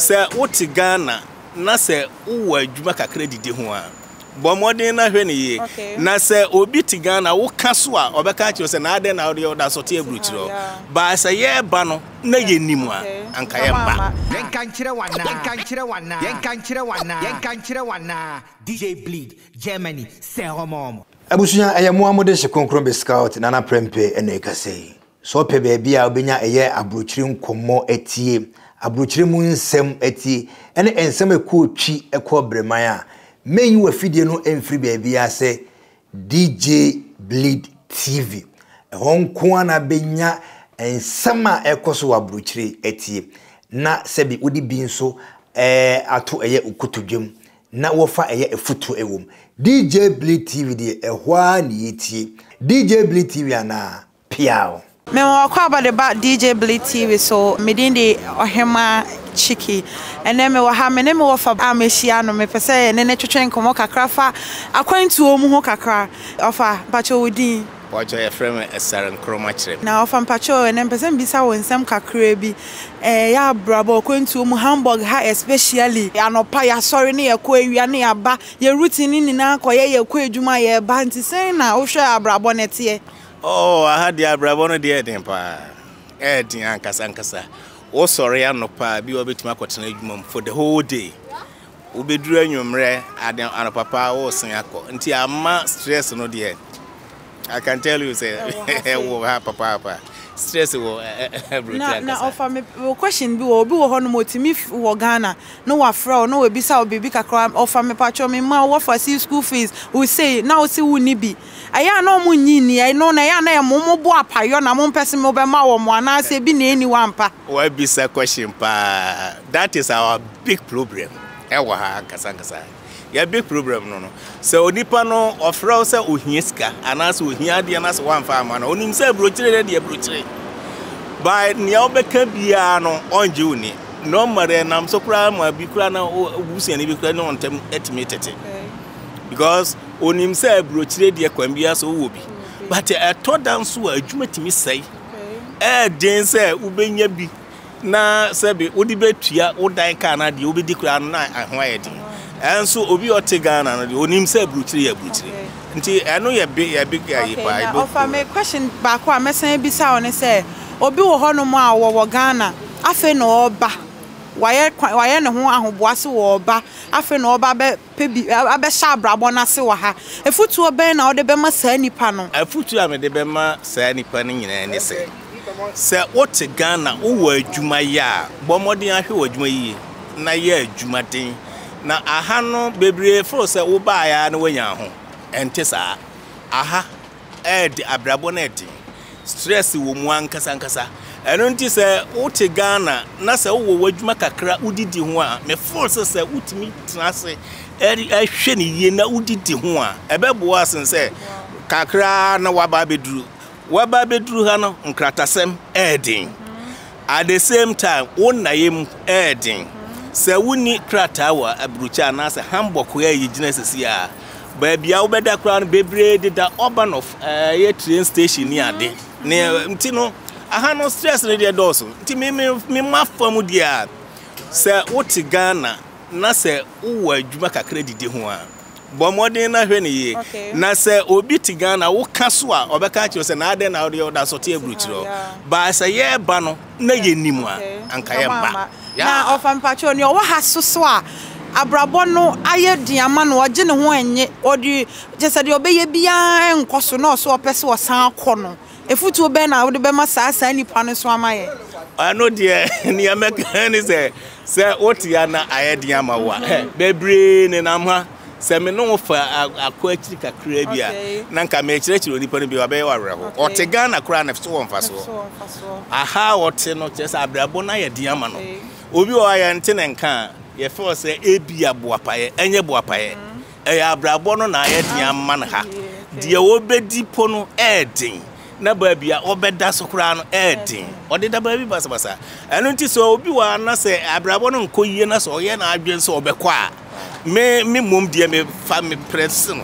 Se uti Ghana na se uwa juma kakre didi huwa. Bomode na hwe ye. Na se obi ti Ghana wo kasua obeka chi se na ade na ori oda so tie brutiro. Ba se ye ba no na ye nimu a anka ye ba. Yen kan kire wana. DJ Bleed Germany se homo. Abusunya eye muamode se konkron be scout na na prempe ene kasei. So pe be bia obenya eye abrochiri nkomo etie. Abrochiri mu nsem etie. Ene ensem ekotwi ekobreman a. Men you a video no free baby I say DJ Bleed TV. Hong Kwana Benya and Sama Ekoswa Bruchri eti. Na sebi udi binso atu eye ukutu gym. Na wafa eye a futu ewum. DJ Bleed TV de one yeti. DJ Bleed TV ana piao. Me wakwa about DJ Bleed TV so medindi ohema chiki ene me wa ha me ne me wo fa amehia no me pese ene ne twetwe nkomo kakra fa akwantu omu ho kakra ofa pacho wudi pacho e frame esaren kroma chire na ofa pacho ene pese mbisa wo nsem kakra bi ya brabo akwantu omu Hamburg ha especially anopa ya sorry ne yakwa awia ne aba ye routine ni na akoye yakwa adwuma ye ba ntisen na wo hwe abrabo ne tie. Oh, I had the abrabo no de den pa e din ankasa oh, sorry, I'm not pa. Be able to make what you need for the whole day. We be doing your mre. I don't know papa. Oh, singako. Until I'm not stressed, no dear. I can tell you, say, oh, papa. Stress will every time. Now, offer me question. Be we be on motive we Ghana. No afro. No we be sa we be kakram. Offer me patcho me ma. Offer see school fees. We say now see we nibi. Aya no mu nyini. I know na ya na ya mo bo apayo na mo person mo be ma wo mo na say bi na anyone pa. We be sa question pa. That is our big problem. Ewa ha kasa. Ya big problem no. So onipa no ofra se ohia sika anaso ohia de anaso wanfa ma no onim se brochire de brochire by nia obeka bia no onje oni no mare nam so kura ma bi kura na obusia ni bi kura no ontem estimated because onim se brochire de kwambia so wo bi but I thought down so adwuma timi sai eh den se ubenya bi na se bi odi betua odan ka na de obedi kura no na ho ayedi. And so, Obi or Tigana, you name say brutally. Until I know you're big guy. If I make question back, I must say, say, Obi or Honoma or Ghana, I feel no ba. Why no one who was or ba, I feel no ba, baby, I bet Shabra, Bona Sewaha. A foot to a ben or the Bema Sani panel. A foot to a Bema Sani panning in any say. Say, what Tigana, who were Jumaya, Bomodia, who were Jumay, Naya Jumatin. Na aha no bebre fo se wo ba ya na wanya ho ente sa aha ed abrabo na edi stress wo mu ankasa eno nti se uti Ghana na se wo wadwuma kakra udidi ho a me fo se utimi trase eri ahwe ne ye na udidi ho a ebebo asen se kakra na waba bedru ha no nkratasem edin at the same time wonayem edin. Se wuni krata wa abrucha na se Hamburg ya yigina sisi ya ba bia obeda kra no bebre de da urban of ye train station ni ade ne ntino aha no stress ne de doso ntimi me mafamu dia se uti Ghana na se uwa adwuma kakra didi ho a bomodin na hwe ne ye na se obi ti Ghana wo kaso a obeka chi se na ade na oda so tie brutiro ba se ye ba no na ye nimu a anka ye ba. Na ofan pacho ni owa hasoso a abrabo no ayediama no oje ne ho enye odi jese de obeye bia enkoso na oso opese osan kono efutu obe na odi be ma sasa ni pa no so amaye ano de ni ameka ni se otia na ayediama wa bebre ni na ma se me no fa akwachi kakra bia na nka me chirechiro ni pa no bia be wareho otega na kra na so onfa so aha ote no jese abrabo na ayediama no Obi o ayante nenka ye fo se ebi aboapaye enye boapaye e abrabo no na ayedian manha de obedi po no edin na baabia obeda sokra no edin odeda baabi basabasa eno nti so obi wa na se abrabo no nkoyie na so ye na adwen so obekwa me mom de me fa me press no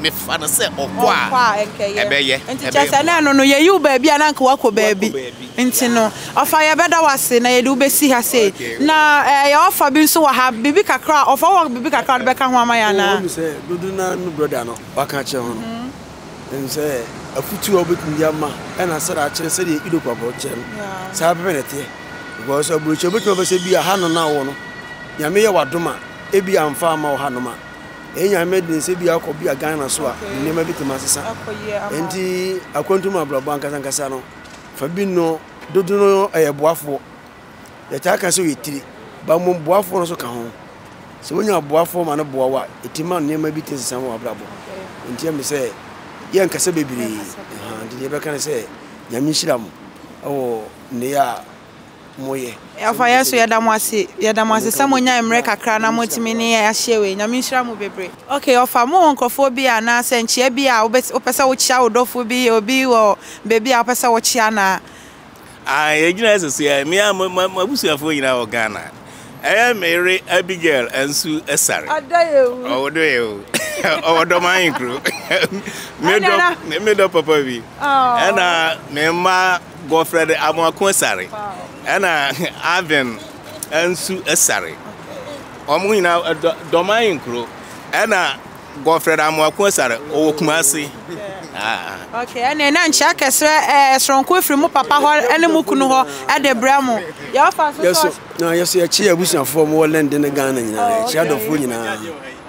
me fan say okwa ebe ye enti chese na no no ye you baby ana nko wako baby enti no ofa ye beda wase na ye de ube si ha say na ye ofa bi so wa ha bibi kakra ofa wa bibi kakra de be ka ho amaya na say dudu na no brother no waka che ho no en say afutu obetun ya ma na say ra chere say ye ido kwa bo chere say be na te because obruche obetun be say bi ha no na wo no nya me ye wadoma e bi amfa ma wo ha no ma enya medin se bia ko bia Ghana so a nema bitima sesa enti akwantum abrabo ankasankasa no fa bi no dodo no eyeboafo ya taka so yetiri ba mo boafo no so ka ho se wonya boafo ma no boawa etima nema bitin sesa mo abrabo enti am se ye ankasa bebiri ha ndi be kan se nyame hyiram o ne ya moye afa yeso yadamwase samonya emre kakra na motimi ne ya hyewe nya minhira mu bebre okay ofa mo onkofo bi ana senchia bi a opesa wo chia odofo bi obi wo bebi a opesa wo chia na yegina yeso ya me abusuafo yina wo Ghana eh Mary Abigail ensu esare odoyewu odoman crew me do papa bi ana me ma girlfriend amakon sare ana aven ensu esare omun na domain kro ana girlfriend amakon sare owokumasi okay ana na ncha kesre sronko efri mu papa ho ene mu kunu ho adebra mu ya fa so na yeso ya chi abusafo mu land ne Ghana nyina chi adofo nyina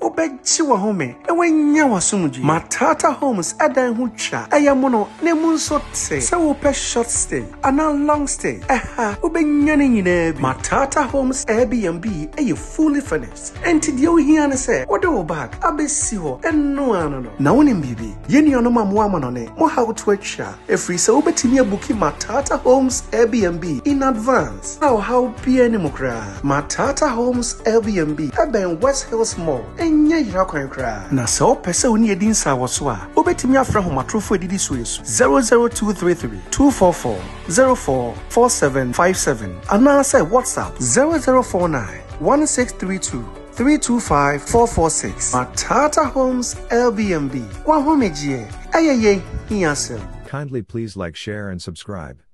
obegchi wahome. Ewenya wasumjie. Matata Homes edan hutcha. Ayamono ne munso te. Se wo pe short stay ana long stay. Aha obenya ne nyina bi. Matata Homes Airbnb eye fully furnished. Enti die ohia ne se wo de wo bag abesi ho eno anono. Na woni bibi yeni ono mamwa manone mo how to acha every so betimi abuki Matata Homes Airbnb in advance now how pn mukra Matata Homes Airbnb eben West Hills Mall enya yira kwan kra na so pese oni edin sa woso a obetimi afra ho matrofo edidi so yesu 00233 244 044757 ana say WhatsApp 0049 1632 325446 Matata Homes Airbnb. Kindly please like, share and subscribe.